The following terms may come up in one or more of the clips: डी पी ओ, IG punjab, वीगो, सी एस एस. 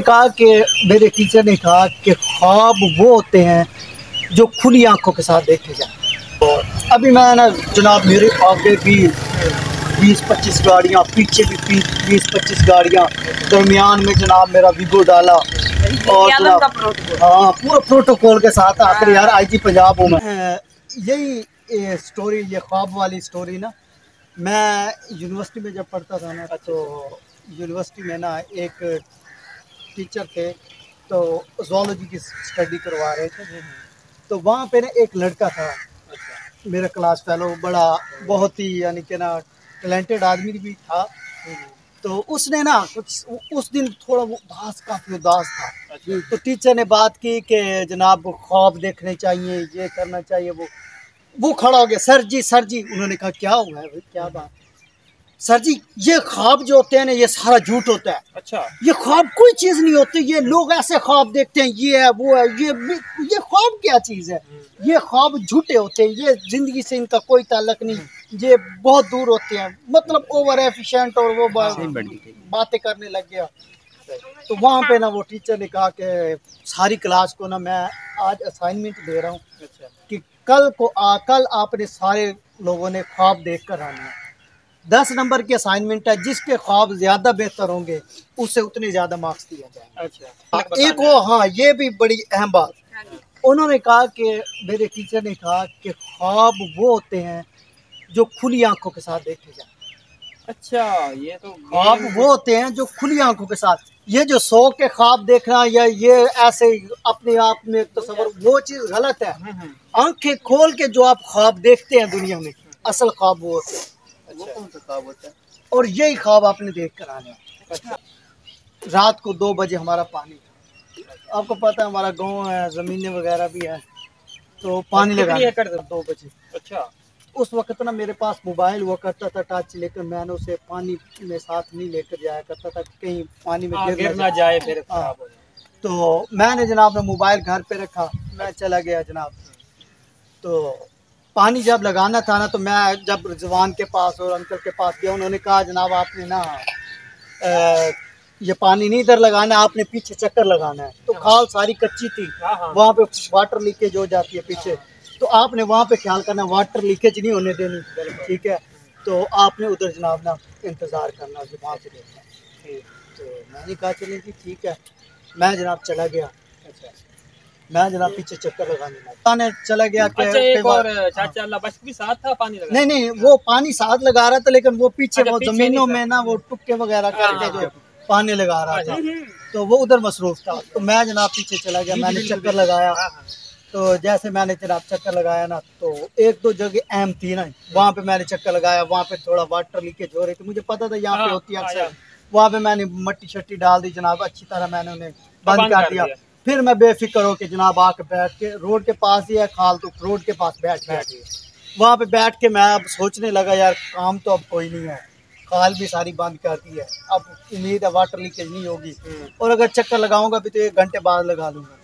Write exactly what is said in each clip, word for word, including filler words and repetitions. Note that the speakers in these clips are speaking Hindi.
कहा कि मेरे टीचर ने कहा कि ख्वाब वो होते हैं जो खुली आंखों के साथ देखे जाए। और अभी मैं ना जनाब मेरे ख्वाब में भी बीस पच्चीस गाड़ियाँ, पीछे भी बीस पच्चीस गाड़ियाँ, दरमियान में जनाब मेरा वीगो डाला और हाँ पूरा प्रोटोकॉल के साथ आकर यार आईजी पंजाब हूँ मैं। यही स्टोरी, ये ख्वाब वाली स्टोरी ना, मैं यूनिवर्सिटी में जब पढ़ता था ना, तो यूनिवर्सिटी में ना एक टीचर थे, तो जोलॉजी की स्टडी करवा रहे थे। तो वहाँ पे ना एक लड़का था, अच्छा। मेरा क्लास फेलो, बड़ा बहुत ही यानी कि ना टैलेंटेड आदमी भी था। तो उसने ना कुछ उस दिन थोड़ा वो उदास, काफ़ी उदास था, अच्छा। तो टीचर ने बात की कि जनाब ख्वाब देखने चाहिए, ये करना चाहिए। वो वो खड़ा हो गया, सर जी सर जी। उन्होंने कहा क्या हुआ है भाई, क्या बात? सर जी ये ख्वाब जो होते हैं ना, ये सारा झूठ होता है, अच्छा। ये ख्वाब कोई चीज़ नहीं होती, ये लोग ऐसे ख्वाब देखते हैं, ये है वो है, ये ये ख्वाब क्या चीज़ है? ये ख्वाब झूठे होते हैं, ये ज़िंदगी से इनका कोई ताल्लुक नहीं, ये बहुत दूर होते हैं। मतलब ओवर एफिशिएंट और वो बा, बातें करने लग गया। तो वहाँ पे ना वो टीचर ने कहा कि सारी क्लास को ना मैं आज असाइनमेंट दे रहा हूँ कि कल को आ, कल आपने सारे लोगों ने ख्वाब देख कर आना है। दस नंबर की असाइनमेंट है, जिसके ख्वाब ज्यादा बेहतर होंगे उसे उतने ज्यादा मार्क्स दिया जाए, अच्छा। एक वो, हाँ ये भी बड़ी अहम बात, उन्होंने कहा कि मेरे टीचर ने कहा कि ख्वाब वो होते हैं जो खुली आंखों के साथ देखे जाए, अच्छा। ये तो ख्वाब वो होते हैं जो खुली आंखों के साथ, ये जो सो के ख्वाब देखना या ये ऐसे अपने आप में तसव्वुर, वो चीज गलत है। आंखें खोल के जो आप ख्वाब देखते हैं दुनिया में, असल ख्वाब वो होते हैं, वो कौन सा ख्वाब होता है? और यही ख्वाब आपने देख कर आने, अच्छा। रात को दो बजे हमारा पानी, आपको पता है हमारा गांव है, जमीने वगैरह भी है, तो पानी लगा दो बजे, अच्छा। उस वक्त ना मेरे पास मोबाइल हुआ करता था टच, लेकर मैंने उसे पानी में साथ नहीं लेकर जाया करता था, कहीं पानी में गिर ना जाए फिर खराब हो जाए। तो मैंने जनाब ने मोबाइल घर पे रखा, मैं चला गया जनाब। तो पानी जब लगाना था ना, तो मैं जब रिजवान के पास और अंकल के पास गया, उन्होंने कहा जनाब आपने ना ए, ये पानी नहीं इधर लगाना, आपने पीछे चक्कर लगाना है। तो खाल सारी कच्ची थी, वहाँ पे वाटर लीकेज हो जाती है पीछे, तो आपने वहाँ पे ख्याल करना, वाटर लीकेज नहीं होने देनी, ठीक है। तो आपने उधर जनाब ना इंतज़ार करना, वहाँ से देखना। तो मैंने कहा चले जी ठीक है, मैं जनाब चला गया, अच्छा। मैं जना पीछे चक्कर लगाने लगा, मैं चला गया। अच्छा, एक और चाचा अल्लाह बस भी साथ था, पानी लगा नहीं नहीं वो पानी साथ लगा रहा था, लेकिन वो पीछे वो जमीनों में ना वो टुक्के वगैरह करके जो पानी लगा रहा था, तो वो उधर मसरूफ था। तो मैं जनाब पीछे चला गया, मैंने चक्कर लगाया। तो जैसे मैंने जनाब चक्कर लगाया ना, तो एक दो जगह अहम थी ना, वहाँ पे मैंने चक्कर लगाया, वहाँ पे थोड़ा वाटर लीकेज हो रही थी, मुझे पता था यहाँ पे होती है अक्सर। वहाँ पे मैंने मट्टी शट्टी डाल दी जनाब, अच्छी तरह मैंने उन्हें बंद कर दिया। फिर मैं बेफिक्र होकर जनाब आके बैठ के, रोड के पास ही है खाल, तो रोड के पास बैठ बैठ वहाँ पे बैठ के मैं अब सोचने लगा, यार काम तो अब कोई नहीं है, खाल भी सारी बंद कर दी है, अब उम्मीद है वाटर लीकेज नहीं होगी, और अगर चक्कर लगाऊंगा भी तो एक घंटे बाद लगा लूँगा।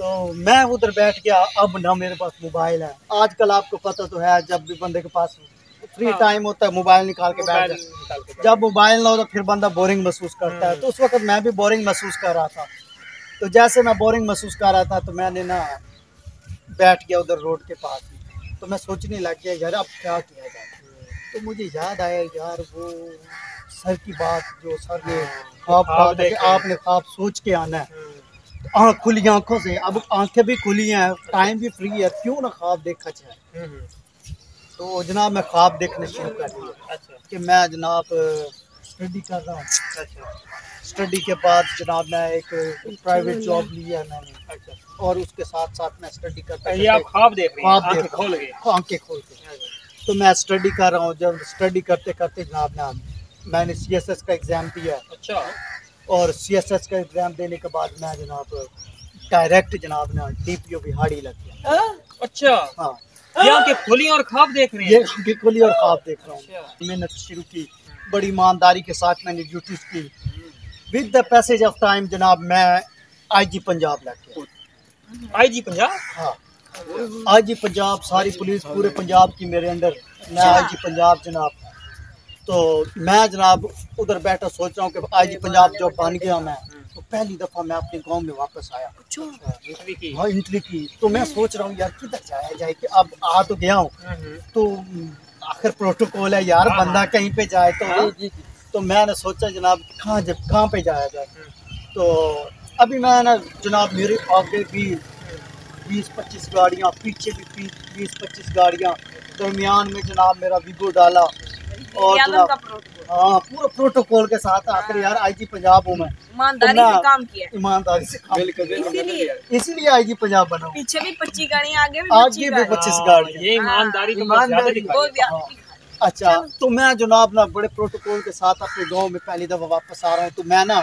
तो मैं उधर बैठ गया। अब ना मेरे पास मोबाइल है, आजकल आपको पता तो है, जब भी बंदे के पास फ्री टाइम होता है मोबाइल निकाल के बैठ जाए, जब मोबाइल ना हो तो फिर बंदा बोरिंग महसूस करता है। तो उस वक्त मैं भी बोरिंग महसूस कर रहा था। तो जैसे मैं बोरिंग महसूस कर रहा था, तो मैंने ना बैठ गया उधर रोड के पास ही। तो मैं सोचने लग गया यार अब क्या किया जाए। तो मुझे याद आया यार वो सर की बात, जो सर ने ख्वाब ख्वाब आपने ख्वाब सोच के आना है, तो आँख खुली आँखों से, अब आंखें भी खुली हैं, टाइम भी फ्री है, क्यों ना ख्वाब देखा जाए। तो जनाब मैं ख्वाब देखने शुरू कर दिया कि मैं जनाब स्टडी कर रहा हूँ। स्टडी के बाद जनाब मैं एक प्राइवेट जॉब लिया मैंने, अच्छा। और उसके साथ साथ मैं स्टडी करता हूँ, आप ख्वाब देख रहे हैं, आंखें खोल गए, आंखें खोल गए। तो मैं स्टडी कर रहा हूँ। जब स्टडी करते करते जनाब ना मैंने सी एस एस का एग्ज़ाम दिया, अच्छा। और सी एस एस का एग्ज़ाम देने के बाद मैं जनाब डायरेक्ट जनाब ना डी पी ओ बिहाड़ी लग गया, अच्छा। हाँ, ये आंखें खोली और ख्वाब देख रहे हैं, ये आंखें खोली और ख्वाब देख रहा हूँ। मेहनत शुरू की, बड़ी ईमानदारी के साथ मैंने ड्यूटीज की। With the passage of time जनाब मैं आईजी पंजाब लग गया। आईजी पंजाब, हाँ आईजी पंजाब, सारी पुलिस पूरे पंजाब की मेरे अंदर, मैं आईजी पंजाब जनाब। तो मैं जनाब उधर बैठा सोच रहा हूँ कि आईजी पंजाब जॉब बन गया मैं, तो पहली दफा मैं अपने गांव में वापस आया, इंट्री की, हाँ इंट्री की। तो मैं सोच रहा हूँ यार किधर जाया जाए कि अब आ तो गया हूँ, तो आखिर प्रोटोकॉल है यार, बंदा कहीं पे जाए तो। तो मैंने सोचा जनाब कहाँ जब कहाँ पे जाया जाए, तो अभी मैंने जनाब मेरे आगे भी बीस पच्चीस गाड़ियाँ, पीछे भी बीस पच्चीस गाड़ियाँ, दरमियान में जनाब मेरा वीगो डाला और हाँ पूरा प्रोटोकॉल के साथ। आखिर यार आईजी पंजाब हूँ मैं, ईमानदारी से काम किया, ईमानदारी से काम, इसीलिए आईजी पंजाब बना। पीछे भी पच्चीस गाड़ियाँ, आगे आगे भी पच्चीस गाड़ियाँ, ये ईमानदारी ईमानदारी अच्छा। तो मैं जनाब ना बड़े प्रोटोकॉल के साथ अपने गाँव में पहली दफा वापस आ रहा हूँ। तो मैं ना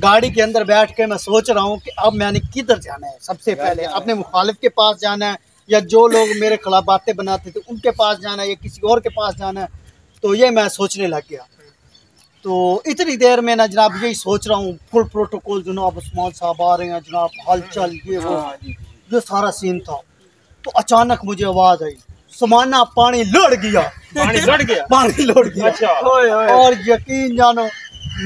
गाड़ी के अंदर बैठ के मैं सोच रहा हूँ कि अब मैंने किधर जाना है, सबसे पहले अपने मुखालिफ के पास जाना है, या जो लोग मेरे खिलाफ बातें बनाते थे उनके पास जाना है, या किसी और के पास जाना है। तो ये मैं सोचने लग गया। तो इतनी देर में ना जनाब यही सोच रहा हूँ, फुल प्रोटोकॉल, जनाब उस्मान साहब आ रहे हैं, जनाब हलचल, ये वो जो सारा सीन था। तो अचानक मुझे आवाज आई, समाना पानी लौट गया, पानी लौट गया, पानी लौट गया। अच्छा। और यकीन जानो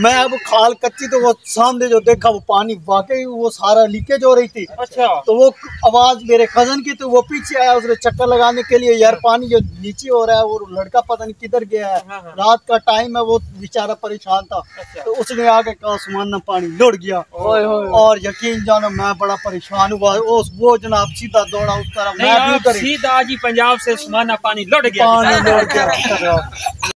मैं वो खाल कच्ची, तो वो सामने जो देखा वो पानी वाकई वो सारा लीकेज हो रही थी। अच्छा। तो वो आवाज मेरे कजन की, तो वो पीछे आया उसने चक्कर लगाने के लिए, यार पानी जो नीचे हो रहा है, वो लड़का पता नहीं किधर गया है, रात का टाइम है, वो बेचारा परेशान था। अच्छा। तो उसने आके कहा सुमाना पानी लुढ़ गया। ओए ओए। और यकीन जानो मैं बड़ा परेशान हुआ, वो जनाब सीधा दौड़ा उस तरफ, सीधा पंजाब से सुमाना पानी लुढ़ गया।